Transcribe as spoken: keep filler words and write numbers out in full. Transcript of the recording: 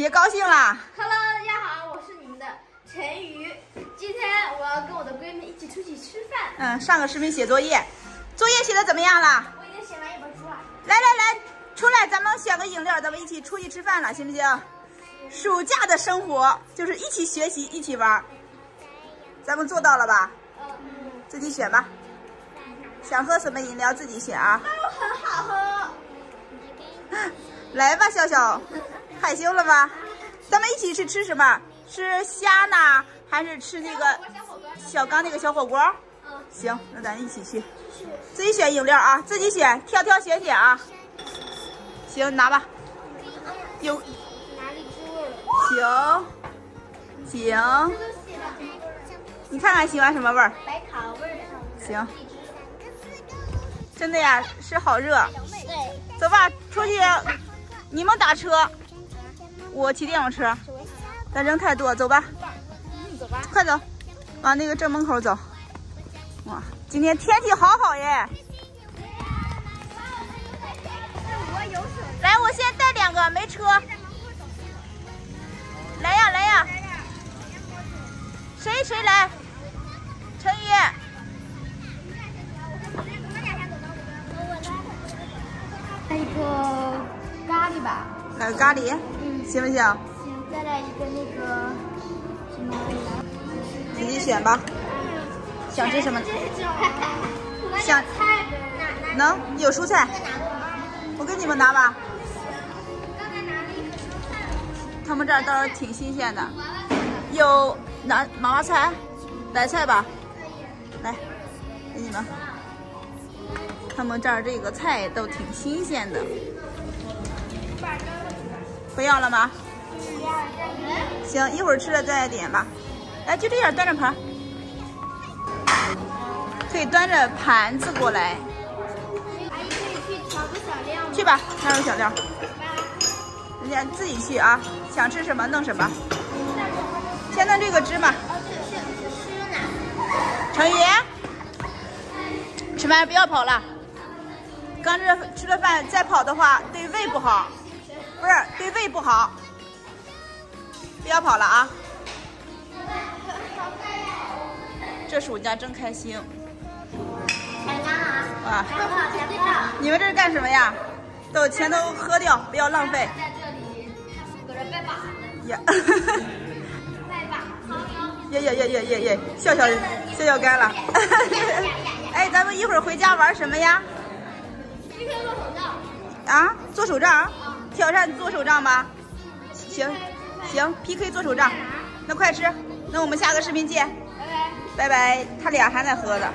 别高兴了。Hello， 大家好，我是你们的陈瑜。今天我要跟我的闺蜜一起出去吃饭。嗯，上个视频写作业，作业写的怎么样了？我已经写完一本书了。来来来，出来，咱们选个饮料，咱们一起出去吃饭了，行不行？暑假的生活就是一起学习，一起玩。咱们做到了吧？嗯。自己选吧，想喝什么饮料自己选啊。很好喝。来吧，笑笑。害羞了吧？咱们一起去吃什么？吃虾呢，还是吃那个小刚那个小火锅？嗯，行，那咱一起去。自己选饮料啊，自己选，挑挑选选啊。行，拿吧。有哪里出味儿？行，行。你看看喜欢什么味儿？白糖味儿。行。真的呀，是好热。对。走吧，出去。你们打车。我骑电动车，咱人太多，走吧，走吧，快走，往那个正门口走。哇，今天天气好好耶！来，我先带两个，没车。来呀来呀，谁谁来？陈宇。那个咖喱吧。来咖喱。行不行？行，再来一个那个什么？自己选吧，想吃什么？想能有蔬菜，我给你们拿吧。他们这儿倒是挺新鲜的，有拿娃娃菜、白菜吧？来，给你们。他们这儿这个菜都挺新鲜的。不要了吗？行，一会儿吃了再点吧。哎，就这样端着盘，可以端着盘子过来。阿姨可以去调个小料吗？去吧，调个小料。人家自己去啊，想吃什么弄什么。先弄这个芝麻。陈宇，吃饭不要跑了。刚这吃了饭再跑的话，对胃不好。不是对胃不好，不要跑了啊！这暑假真开心。啊！你们这是干什么呀？都全都喝掉，不要浪费。在这里搁着拜把子。呀！拜把。耶耶耶耶耶耶！笑笑笑笑干了。哎，咱们一会儿回家玩什么呀？今天做手账。啊？做手账？挑战做手账吧，行，行 ，P K 做手账，那快吃，那我们下个视频见，拜拜，拜拜，他俩还在喝呢。